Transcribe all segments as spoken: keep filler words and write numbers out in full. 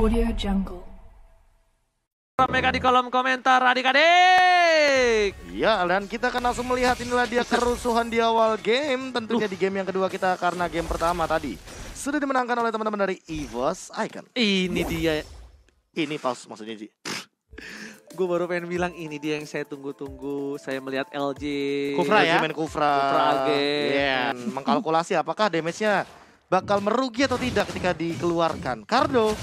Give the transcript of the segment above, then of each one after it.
Audio Jungle. Mereka di kolom komentar adik-adik. Ya, dan kita akan langsung melihat inilah dia kerusuhan di awal game. Tentunya uh. di game yang kedua kita, karena game pertama tadi sudah dimenangkan oleh teman-teman dari EVOS ICONE. Ini dia. Ini pas maksudnya Ji. Gue baru pengen bilang ini dia yang saya tunggu-tunggu. Saya melihat L J. Kufra ya? Main Kufra. Kufra again. Yeah. Mengkalkulasi apakah damage-nya bakal merugi atau tidak ketika dikeluarkan. Cardo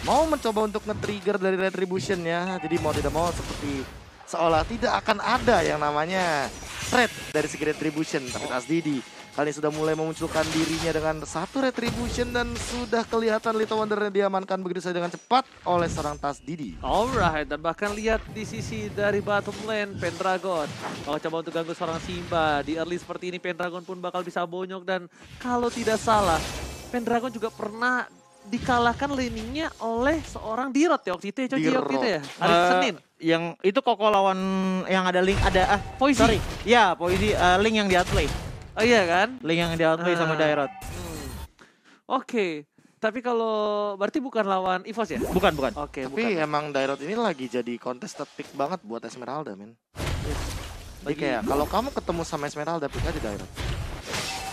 mau mencoba untuk nge-trigger dari retribution-nya. Jadi mau tidak mau seperti seolah tidak akan ada yang namanya threat dari segi retribution. Tapi Asdidi kali ini sudah mulai memunculkan dirinya dengan satu retribution. Dan sudah kelihatan Little Wonder-nya diamankan begitu saja dengan cepat oleh seorang Tasdidi. Alright, dan bahkan lihat di sisi dari bottom lane Pendragon. Kalau coba untuk ganggu seorang Simba di early seperti ini, Pendragon pun bakal bisa bonyok. Dan kalau tidak salah, Pendragon juga pernah dikalahkan landingnya oleh seorang Dirot ya waktu itu ya, coy, waktu itu ya hari uh, Senin. Yang itu Koko lawan yang ada link ada ah Poisi. Sorry. Ya, Poisi uh, link yang di outplay. Oh iya kan? Link yang di outplay ah. sama Dirot. Hmm. Oke. Okay. Tapi kalau berarti bukan lawan EVOS ya? Bukan, bukan. Oke, okay, tapi bukan. Emang Dirot ini lagi jadi contested pick banget buat Esmeralda, men. Yes. Jadi kayak kalau kamu ketemu sama Esmeralda, pick aja Dirot.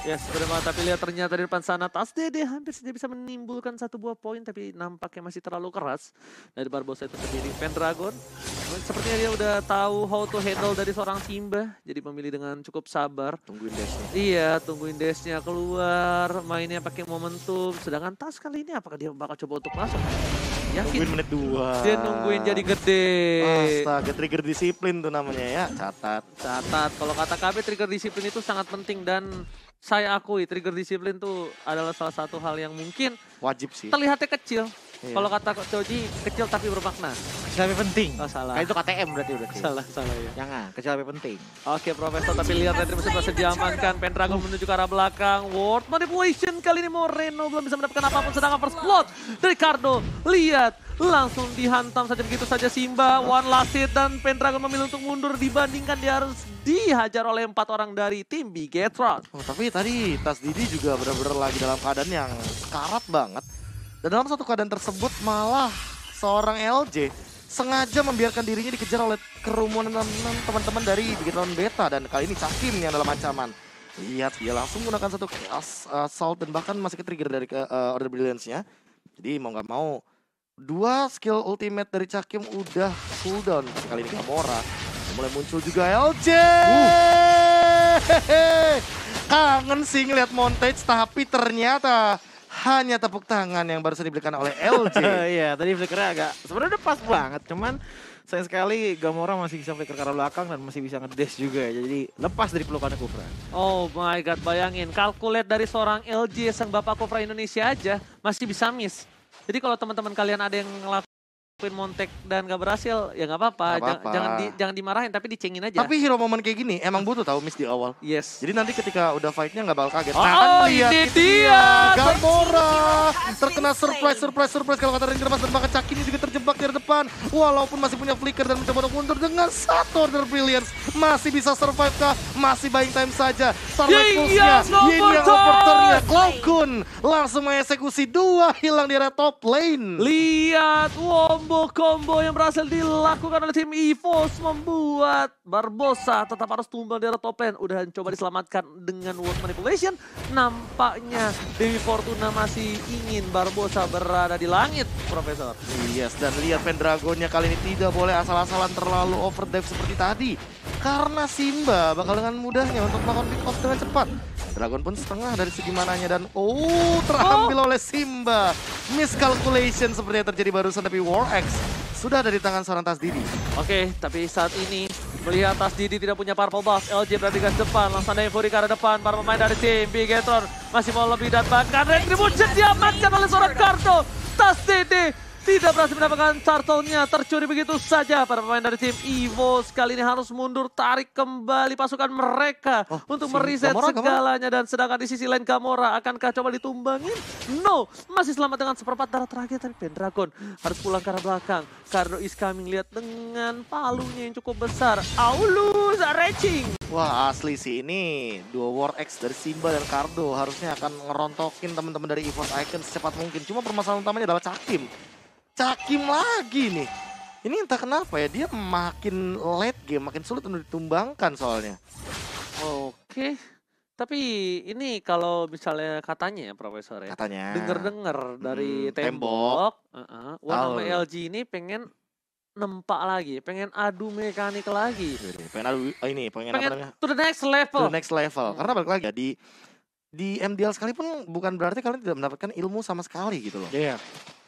Ya yes, sebenarnya, tapi lihat ternyata di depan sana Tasdidi hampir saja bisa menimbulkan satu buah poin, tapi nampaknya masih terlalu keras dari Barbossa itu sendiri. Pendragon sepertinya dia udah tahu how to handle dari seorang Simba, jadi memilih dengan cukup sabar. Tungguin dashnya. Iya, tungguin dashnya keluar, mainnya pakai momentum. Sedangkan Tas kali ini apakah dia bakal coba untuk masuk? Yakin? Nungguin menit dua. Dia nungguin jadi gede. Astaga, trigger disiplin tuh namanya ya. Catat. Catat. Kalau kata K B, trigger disiplin itu sangat penting dan saya akui trigger disiplin tuh adalah salah satu hal yang mungkin wajib sih. Terlihatnya kecil. Iya. Kalau kata Koji, kecil tapi bermakna. Kecil tapi penting. Oh salah. Kayak itu K T M berarti udah. Salah, salah ya. Jangan, kecil tapi penting. Oke Profesor, tapi lihat retribusi masih diamankan. Pendragon menuju ke arah belakang. World Manipulation kali ini Moreno belum bisa mendapatkan apapun, sedangkan first blood dari Cardo. Lihat. Langsung dihantam saja begitu saja Simba, one last hit, dan Pendragon memilih untuk mundur dibandingkan dia harus dihajar oleh empat orang dari tim Bigetron. Oh, tapi tadi Tasdidi juga benar-benar lagi dalam keadaan yang karat banget. Dan dalam satu keadaan tersebut malah seorang L J sengaja membiarkan dirinya dikejar oleh kerumunan teman-teman dari Bigetron Beta. Dan kali ini Cakim yang dalam ancaman. Lihat, dia langsung menggunakan satu chaos assault dan bahkan masih ke-trigger dari uh, Order Brilliance-nya. Jadi mau nggak mau, dua skill ultimate dari Cakim udah cooldown. Kali ini Gamora mulai muncul juga L J. Uh. Kangen sih ngeliat montage, tapi ternyata hanya tepuk tangan yang barusan diberikan oleh L J. Iya, tadi flickernya agak sebenarnya udah pas banget, cuman sayang sekali Gamora masih bisa flicker ke arah belakang dan masih bisa ngedash juga, jadi lepas dari pelukannya Kufra. Oh my god, bayangin kalkulat dari seorang L J sang bapak Kufra Indonesia aja masih bisa miss. Jadi kalau teman-teman kalian ada yang ngelakuin montek dan gak berhasil, ya gak apa-apa. Jangan di, jangan dimarahin, tapi dicengin aja. Tapi hero momen kayak gini emang butuh tahu miss di awal. Yes. Jadi nanti ketika udah fight-nya gak bakal kaget. Oh, nah, oh ini dia! Gamora! Terkena surprise, surprise, surprise. Kalau kata Ring terlepas, dan bahkan Caki ini juga terjebak dari depan. Walaupun masih punya flicker dan mencoba untuk mundur dengan satu Order Brilliance. Masih bisa survive kah? Masih buying time saja. Starlight Pulse-nya, Yin Yang Overturn-nya, Cloud Kun langsung mengeksekusi dua hilang di area top lane. Lihat, combo-combo yang berhasil dilakukan oleh tim EVOS membuat Barbossa tetap harus tumbang di area top lane. Udah coba diselamatkan dengan World Manipulation. Nampaknya Dewi Fortuna masih ingin Barbossa berada di langit, Profesor. Yes, dan lihat Pendragonnya kali ini tidak boleh asal-asalan terlalu overdrive seperti tadi. Karena Simba bakal dengan mudahnya untuk melakukan pick off dengan cepat. Dragon pun setengah dari segi mananya dan oh terambil oh. oleh Simba. Miscalculation seperti yang terjadi barusan, tapi War X sudah ada di tangan seorang Tasdidi. Oke, tapi saat ini melihat Tasdidi tidak punya purple buff, L J berarti gas depan, langsung ada Euphoria ke arah depan, para pemain dari tim Bigetron masih mau lebih dan bahkan retribution diamankan oleh seorang Cardo. Tasdidi tidak berhasil mendapatkan turtle-nya, tercuri begitu saja. Para pemain dari tim EVOS kali ini harus mundur, tarik kembali pasukan mereka oh, untuk mereset Gamora, segalanya. Gamora. Dan sedangkan di sisi lain Gamora, akankah coba ditumbangin? No, masih selamat dengan seperempat darah terakhir dari Pendragon. Harus pulang ke arah belakang. Cardo is coming, lihat dengan palunya yang cukup besar. Aulus, racing. Wah asli sih ini, dua War X dari Simba dan Cardo harusnya akan ngerontokin teman-teman dari EVOS ICONE secepat mungkin. Cuma permasalahan utamanya adalah Cakim. Cakim lagi nih. Ini entah kenapa ya, dia makin late game, makin sulit untuk ditumbangkan soalnya. Oke, tapi ini kalau misalnya katanya ya Profesor ya, katanya dengar-dengar dari hmm, tembok, tembok. Uh-uh. Wah, oh. L J ini pengen nempak lagi, pengen adu mekanik lagi. Pengen adu oh ini, pengen, pengen apa namanya? To the next level. To the next level. Hmm. Karena balik lagi di di M D L sekalipun bukan berarti kalian tidak mendapatkan ilmu sama sekali gitu loh. Iya. Yeah.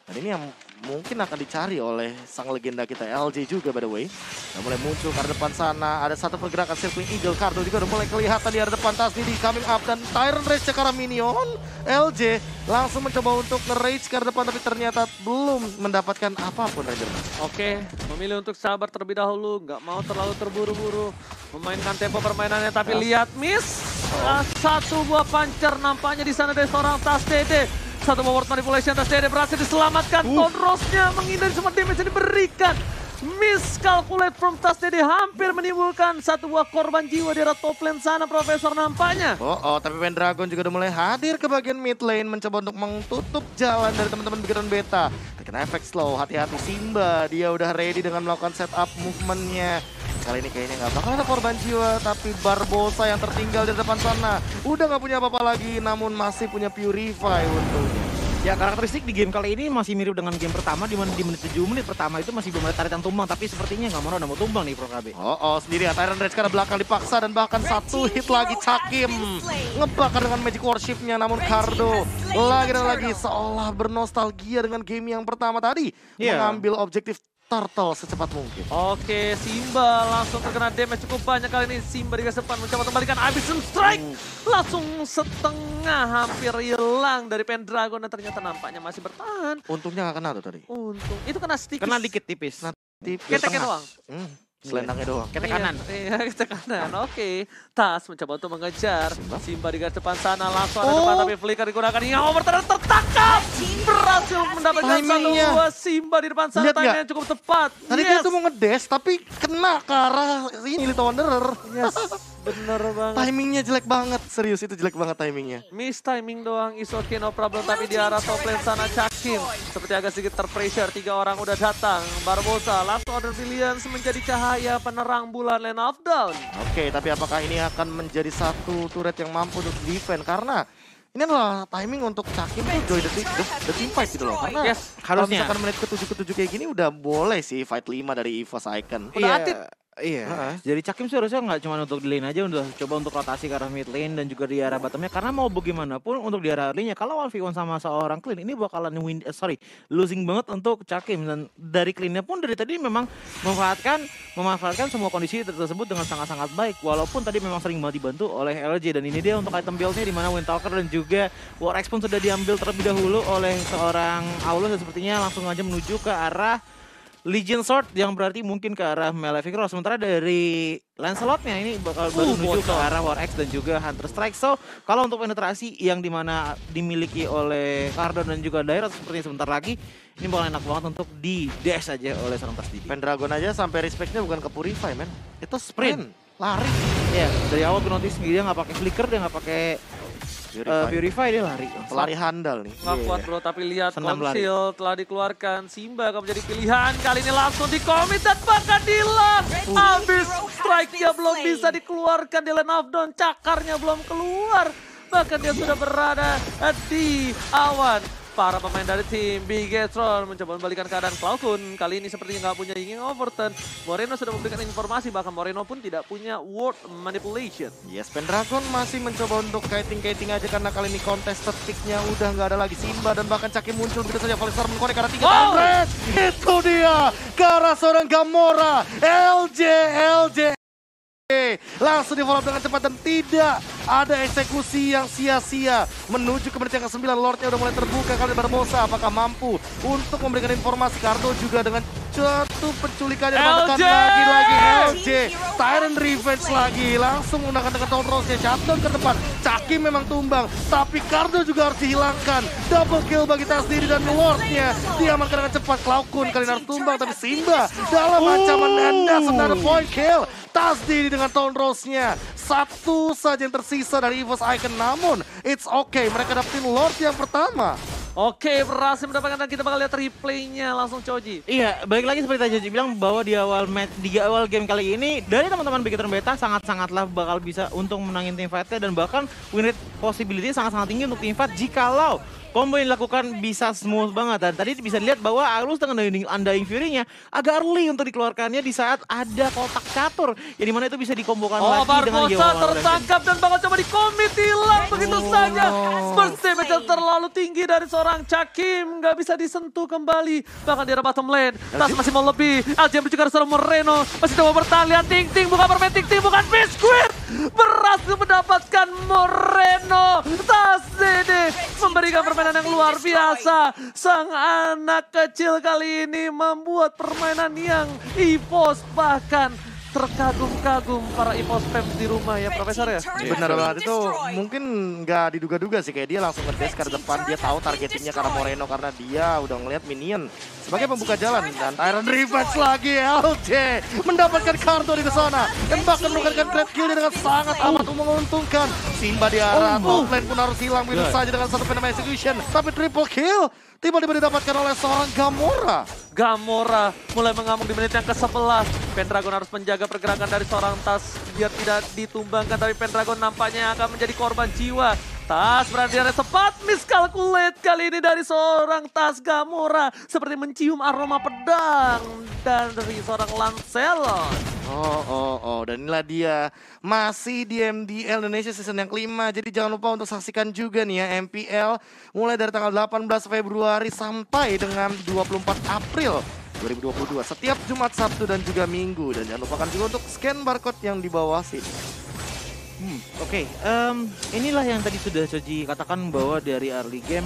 Dan ini yang mungkin akan dicari oleh sang legenda kita L J juga by the way. Udah mulai muncul ke depan sana. Ada satu pergerakan Circling Eagle. Kartu juga udah mulai kelihatan di arah depan. Tasdi di coming up. Dan Tyrant Rage sekarang minion. L J langsung mencoba untuk nge-rage ke depan. Tapi ternyata belum mendapatkan apapun Ranger. Oke. Memilih untuk sabar terlebih dahulu. Nggak mau terlalu terburu-buru. Memainkan tempo permainannya. Tapi oh. lihat miss. Oh. Satu buah pancer nampaknya di sana dari seorang Tasdi. Satu forward manipulation atas D D berhasil diselamatkan. Uh. Tonrosnya menghindari semua damage yang diberikan. Miscalculate from Tas D D hampir menimbulkan satu buah korban jiwa di arah top lane sana Profesor nampaknya. Oh, oh tapi Pendragon juga udah mulai hadir ke bagian mid lane mencoba untuk menutup jalan dari teman-teman Bigetron Beta. Terkena efek slow, hati-hati Simba. Dia udah ready dengan melakukan setup movementnya. Kali ini kayaknya nggak bakal ada korban jiwa, tapi Barbossa yang tertinggal di depan sana udah nggak punya apa-apa lagi, namun masih punya Purify untungnya. Ya, karakteristik di game kali ini masih mirip dengan game pertama, di mana di menit tujuh menit pertama itu masih belum ada tarikan tumbang, tapi sepertinya nggak mau udah mau tumbang nih Pro K B. Oh, oh sendiri ya, Tyrant Rage karena belakang dipaksa dan bahkan satu hit lagi Cakim ngebakar dengan Magic Worship-nya, namun Cardo lagi dan lagi seolah bernostalgia dengan game yang pertama tadi, yeah. mengambil objektif Turtle secepat mungkin. Oke, Simba langsung terkena damage cukup banyak kali ini. Simba di kesepan mencoba kembalikan Abyssal Strike. Langsung setengah hampir hilang dari Pendragon dan ternyata nampaknya masih bertahan. Untungnya nggak kena tuh tadi. Untung. Itu kena sedikit. Kena dikit tipis. Kena tipis. Keteknya doang. Hmm. Selendangnya doang. Ketek kanan. Iya, ketek kanan. Oke. Tas mencoba untuk mengejar. Simba, Simba di garis depan sana. Langsung ada oh. depan tapi flicker digunakan. Yang over tertangkap. Berhasil mendapatkan satu buah Simba di depan sana. Timenya cukup tepat. Tadi yes. dia tuh mau ngedes tapi kena ke arah ini Little Wanderer. Yes. Bener banget. Timingnya jelek banget. Serius itu jelek banget timingnya. Miss timing doang. Is okay no problem. Tapi di arah top lane sana Cakim. Seperti agak sedikit terpressure. Tiga orang udah datang. Barbossa langsung order Brilliance menjadi cahaya. Ya penerang bulan Land of Dawn. Oke, tapi apakah ini akan menjadi satu turret yang mampu untuk defend? Karena ini adalah timing untuk Cakim itu join the team fight gitu loh. Karena yes, kalau misalkan menit ke tujuh ke tujuh kayak gini udah boleh sih fight lima dari EVOS Icone. Udah aktif. Iya, uh -huh. jadi Cakim seharusnya nggak cuma untuk di lane aja, untuk coba untuk rotasi ke arah mid lane dan juga di arah bottomnya. Karena mau bagaimanapun untuk di arah lane-nya, kalau one v one sama seorang clean ini bakalan win, eh, sorry, losing banget untuk Cakim. Dan dari clean-nya pun dari tadi memang memanfaatkan memanfaatkan semua kondisi tersebut dengan sangat-sangat baik. Walaupun tadi memang sering banget dibantu oleh L J dan ini dia untuk item build-nya di mana Windtalker dan juga War Axe pun sudah diambil terlebih dahulu oleh seorang Aulus dan sepertinya langsung aja menuju ke arah Legion Sword yang berarti mungkin ke arah Malefic Roar. Sementara dari Lancelotnya ini bakal uh, baru menuju ke arah War Axe dan juga Hunter Strike. So kalau untuk penetrasi yang dimana dimiliki oleh Cardo dan juga Dairot sepertinya sebentar lagi ini bakal enak banget untuk di dash aja oleh seorang Tasdi. Pendragon aja sampai respectnya bukan ke Purify men, itu sprint, lari. Ya yeah, dari awal gue notice dia nggak pakai flicker, dia nggak pakai Purify. Uh, Purify dia lari, pelari handal nih. Gak kuat bro, tapi lihat konsil telah dikeluarkan. Simba akan menjadi pilihan, kali ini langsung dikomit dan bahkan di lock. Habis strike-nya belum bisa dikeluarkan di Land of Dawn, cakarnya belum keluar. Bahkan dia sudah berada di awan. Para pemain dari tim Bigetron mencoba membalikan keadaan Klaukun. Kali ini sepertinya nggak punya ingin Overton. Moreno sudah memberikan informasi, bahkan Moreno pun tidak punya word manipulation. Yes, Pendragon masih mencoba untuk kiting-kiting aja karena kali ini contested pick-nya udah nggak ada lagi. Simba dan bahkan Cakim muncul begitu saja. Valisar mengkorek karena tiga oh! Red. Itu dia, karena seorang Gamora. L J, L J. Langsung di follow dengan cepat dan tidak ada eksekusi yang sia-sia. Menuju ke menit yang kesembilan, Lordnya udah mulai terbuka. Kali Barbossa apakah mampu untuk memberikan informasi? Cardo juga dengan satu penculikan yang menekan lagi-lagi L J. Tyrant Revenge lagi, langsung menggunakan dengan Tonrosnya. Shutdown ke depan, Cakim memang tumbang, tapi Cardo juga harus dihilangkan. Double kill bagi Tas Diri dan Lordnya diamankan dengan cepat. Klaukun kali ini harus tumbang, tapi Simba dalam ancaman anda. Sementara point kill Tasdi dengan Tone Rose-nya. Satu saja yang tersisa dari EVOS Icone. Namun, it's okay. Mereka dapetin Lord yang pertama. Oke, berhasil mendapatkan, dan kita bakal lihat replaynya langsung Choji. Iya, balik lagi seperti tadi Choji bilang bahwa di awal match, di awal game kali ini dari teman-teman Bigetron Beta sangat-sangatlah bakal bisa untuk menangin team fight-nya, dan bahkan win rate possibility sangat-sangat tinggi untuk team fight jikalau combo yang dilakukan bisa smooth banget. Dan tadi bisa dilihat bahwa Arlus dengan Undying Fury-nya agak early untuk dikeluarkannya di saat ada kotak catur, yang dimana itu bisa dikombokan oh, lagi dengan Geo. Oh, Barbossa tertangkap dan bakal coba dikomit, hilang begitu oh, saja. Seperti oh. terlalu tinggi dari seorang Cakim, nggak bisa disentuh kembali. Bahkan di arah bottom lane, Tas masih mau lebih. L J juga harus Moreno, masih coba bertahan, lihat Ting-Ting, bukan permen Ting-Ting, bukan Biskuit. Berhasil mendapatkan Moreno, Tas ini memberikan permainan yang luar biasa. Sang anak kecil kali ini membuat permainan yang EVOS, bahkan terkagum-kagum para EVOS fans di rumah ya Profesor ya. Benar banget, itu mungkin nggak diduga-duga sih, kayak dia langsung ngedesk karena depan dia tahu targetingnya karena Moreno, karena dia udah ngelihat minion sebagai pembuka jalan. Dan Tyrant Revenge lagi, L J mendapatkan kartu di sana dan bahkan mendapatkan great kill dengan sangat amat menguntungkan. Simba di arah top lane pun harus hilang begitu saja dengan satu fenomena execution, tapi triple kill tiba-tiba didapatkan oleh seorang Gamora. Gamora mulai mengamuk di menit yang ke sebelas. Pendragon harus menjaga pergerakan dari seorang Tas biar tidak ditumbangkan, tapi Pendragon nampaknya akan menjadi korban jiwa. Tas berada tepat, miscalculate kali ini dari seorang Tas. Gamora seperti mencium aroma pedang dan dari seorang Lancelot. Oh, oh, oh, dan inilah dia masih di M D L Indonesia season yang kelima. Jadi jangan lupa untuk saksikan juga nih ya M P L mulai dari tanggal delapan belas Februari sampai dengan dua puluh empat April dua ribu dua puluh dua. Setiap Jumat, Sabtu, dan juga Minggu. Dan jangan lupakan juga untuk scan barcode yang di bawah sini. Hmm, Oke, okay. um, inilah yang tadi sudah Choji katakan bahwa dari early game,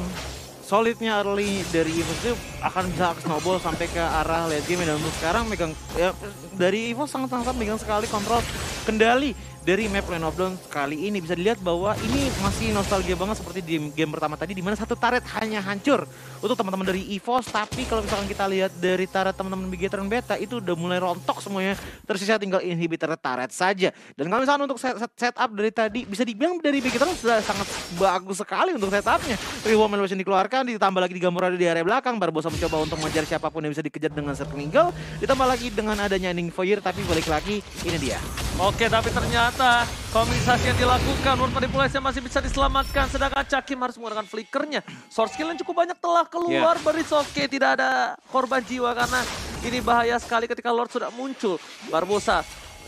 solidnya early dari EVOS itu akan bisa snowball sampai ke arah late game. Dan untuk sekarang megang, ya, dari EVOS sangat-sangat megang sekali kontrol kendali dari map Land of Dawn kali ini. Bisa dilihat bahwa ini masih nostalgia banget seperti di game pertama tadi, di mana satu turret hanya hancur untuk teman-teman dari EVOS. Tapi kalau misalkan kita lihat dari turret teman-teman Bigetron Beta itu udah mulai rontok semuanya, tersisa tinggal inhibitor turret saja. Dan kalau misalkan untuk set, set, setup dari tadi, bisa dibilang dari Bigetron sudah sangat bagus sekali untuk setupnya. Rewarm animation dikeluarkan, ditambah lagi di Gamora di area belakang, Barbossa mencoba untuk mengejar siapapun yang bisa dikejar dengan set Klingle, ditambah lagi dengan adanya Ending Fire. Tapi balik lagi, ini dia. Oke, tapi ternyata komunikasi yang dilakukan, word manipulasi masih bisa diselamatkan, sedangkan Cakim harus menggunakan flickernya. Source skill yang cukup banyak telah keluar, yeah. Beri Soke tidak ada korban jiwa karena ini bahaya sekali ketika Lord sudah muncul. Barbossa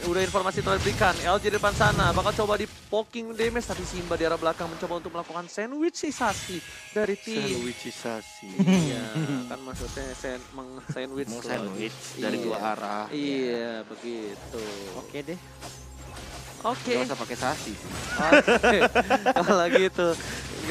udah informasi telah diberikan, L J di depan sana bakal coba di poking damage, tapi Simba di arah belakang mencoba untuk melakukan sandwichisasi dari tim. Sandwichisasi, iya kan maksudnya sen meng sandwich, meng sandwich dari dua arah. Iya begitu. Oke deh. Oke. Gak usah pakai sasi. Oke. Kalau gitu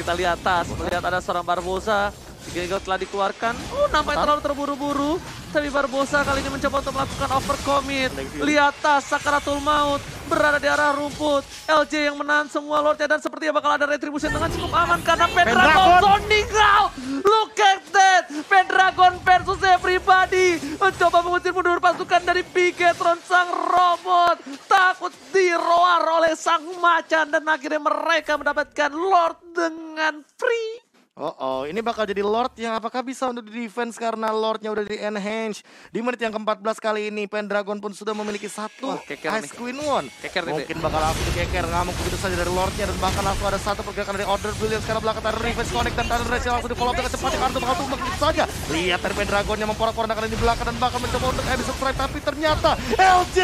kita lihat Tas, melihat ada seorang Barbossa. Gengel telah dikeluarkan. Oh, nampaknya terlalu terburu-buru. Tapi Barbossa kali ini mencoba untuk melakukan overcommit. Lihat Tas, Sakaratul Maut berada di arah rumput. L J yang menahan semua Lordnya, dan sepertinya bakal ada retribution dengan cukup aman karena Pendragon zoning out. Look at that, Pendragon versus everybody. Mencoba mengusir mundur pasukan dari Bigetron sang robot. Takut diroar oleh sang macan, dan akhirnya mereka mendapatkan Lord dengan free. Oh, oh, ini bakal jadi Lord yang apakah bisa untuk di defense karena Lordnya udah di enhance. Di menit yang ke empat belas kali ini Pendragon pun sudah memiliki satu Ice Queen One. Mungkin bakal langsung keker, ngamuk begitu saja dari Lordnya, dan bahkan langsung ada satu pergerakan dari Order Brilliant sekarang belakang dari Revenge Connect, dan dari Rachel langsung di follow up dengan cepat, kartu bakal tumbang begitu saja. Lihat dari Pendragon yang memporak-porandakan di belakang dan bakal mencoba untuk habis survive, tapi ternyata L J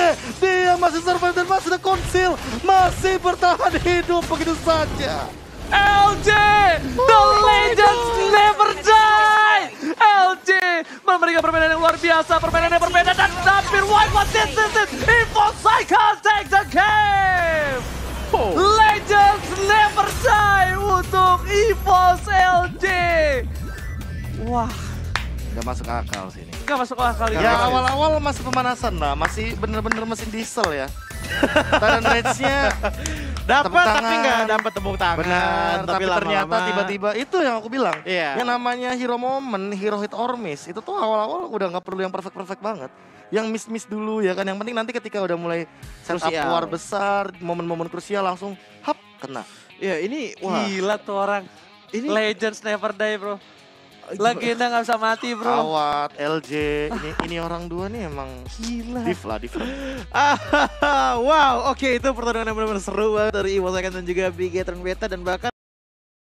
dia masih survive dan masih ada conceal, masih bertahan hidup begitu saja. L J, the legends never die. L J memberikan permainan yang luar biasa, permainan yang berbeda, dan tampil wide. What this is it? EVOS ICONE take the game. Legends never die untuk EVOS L J. Wah, nggak masuk akal sih ini. Nggak masuk akal ini. Ya awal-awal masih pemanasan lah, masih bener-bener mesin diesel ya. Tarian range-nya dapat tapi nggak dapat tepuk tangan. Benar, tapi, tapi lama -lama. Ternyata tiba-tiba itu yang aku bilang. Yeah. Yang namanya hero moment, hero hit or miss itu tuh awal-awal udah nggak perlu yang perfect-perfect banget. Yang miss-miss dulu ya kan. Yang penting nanti ketika udah mulai setup war besar, momen-momen krusial langsung hap kena. Ya ini wah. Gila tuh orang. Ini Legends never die bro. Legenda gak bisa mati bro. Awat, L J, ini, ini orang dua nih emang gila. Div lah, div. Wow, oke okay, itu pertandingan yang benar-benar seru banget dari EVOS ICONE dan juga Bigetron Beta. Dan bahkan